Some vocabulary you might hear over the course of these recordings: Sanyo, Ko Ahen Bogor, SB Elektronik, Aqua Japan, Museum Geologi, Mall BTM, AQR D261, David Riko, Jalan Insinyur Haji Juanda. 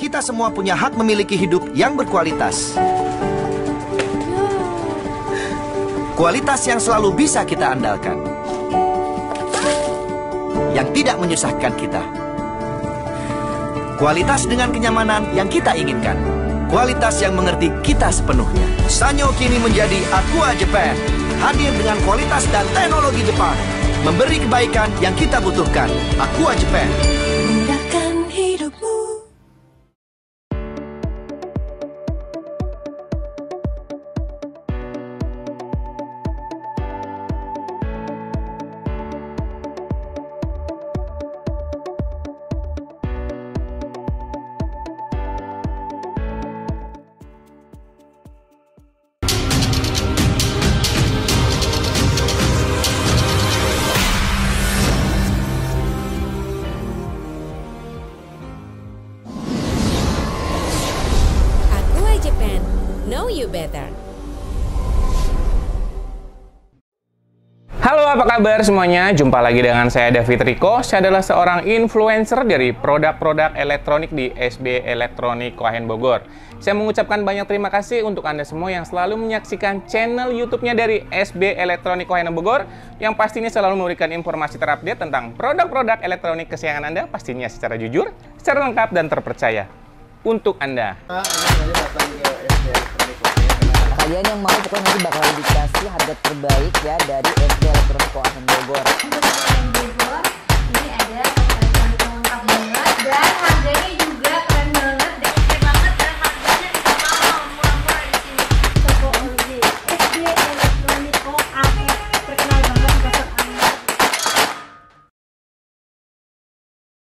Kita semua punya hak memiliki hidup yang berkualitas. Kualitas yang selalu bisa kita andalkan. Yang tidak menyusahkan kita. Kualitas dengan kenyamanan yang kita inginkan. Kualitas yang mengerti kita sepenuhnya. Sanyo kini menjadi Aqua Japan. Hadir dengan kualitas dan teknologi Jepang. Memberi kebaikan yang kita butuhkan. Aqua Japan. Mudahkan hidupmu. Apa kabar semuanya? Jumpa lagi dengan saya David Riko. Saya adalah seorang influencer dari produk-produk elektronik di SB Elektronik Ko Ahen Bogor. Saya mengucapkan banyak terima kasih untuk Anda semua yang selalu menyaksikan channel YouTube-nya dari SB Elektronik Ko Ahen Bogor yang pastinya selalu memberikan informasi terupdate tentang produk-produk elektronik kesayangan Anda, pastinya secara jujur, secara lengkap dan terpercaya untuk Anda. Kalian yang mau pokoknya nanti bakal dikasih harga terbaik ya dari SB Elektronik Ko Ahen Bogor. Untuk yang Bogor ini ada elektronik lengkap banget dan harganya juga keren banget, deket banget dan harganya bisa murah-murah di sini. Toko Only SB Elektronik Ko Ahen terkenal banget besok Anda.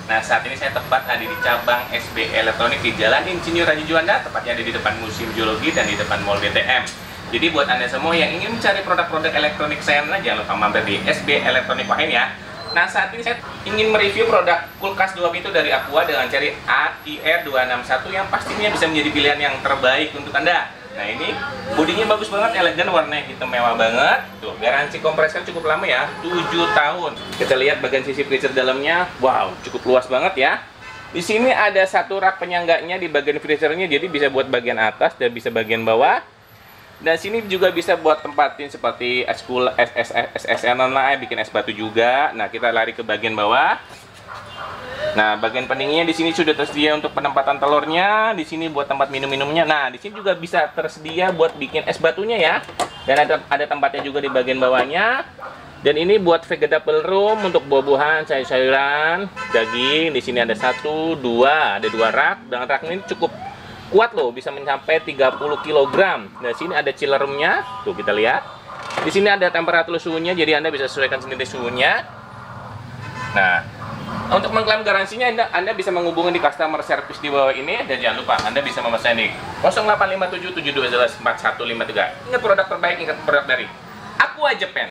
Nah, saat ini saya tepat ada di cabang SB Elektronik di Jalan Insinyur Haji Juanda, tepatnya ada di depan Museum Geologi dan di depan Mall BTM. Jadi buat Anda semua yang ingin mencari produk-produk elektronik saya, jangan lupa mampir di SB Elektronik Ko Ahen ya. Nah, saat ini saya ingin mereview produk kulkas dua pintu dari Aqua dengan cari AQR D261 yang pastinya bisa menjadi pilihan yang terbaik untuk Anda. Nah, ini bodinya bagus banget, elegan, warnanya hitam mewah banget. Tuh, garansi kompresor cukup lama ya, 7 tahun. Kita lihat bagian sisi freezer dalamnya. Wow, cukup luas banget ya. Di sini ada satu rak penyangganya di bagian freezernya, jadi bisa buat bagian atas dan bisa bagian bawah. Dan sini juga bisa buat tempatin seperti es cool, es lah, bikin es batu juga. Nah, kita lari ke bagian bawah. Nah, bagian peningnya di sini sudah tersedia untuk penempatan telurnya, di sini buat tempat minum-minumnya. Nah, di sini juga bisa tersedia buat bikin es batunya ya. Dan ada tempatnya juga di bagian bawahnya. Dan ini buat vegetable room untuk buah-buahan, sayur-sayuran, daging. Di sini ada dua rak. Dan rak ini cukup kuat loh, bisa mencapai 30 kg. Nah, sini ada chiller roomnya. Tuh, kita lihat. Di sini ada temperatur suhunya, jadi Anda bisa sesuaikan sendiri suhunya. Nah, untuk mengklaim garansinya Anda bisa menghubungi di customer service di bawah ini. Dan jangan lupa Anda bisa memesan di 0857 712 4153. Ingat, produk terbaik, ingat produk dari Aqua Japan.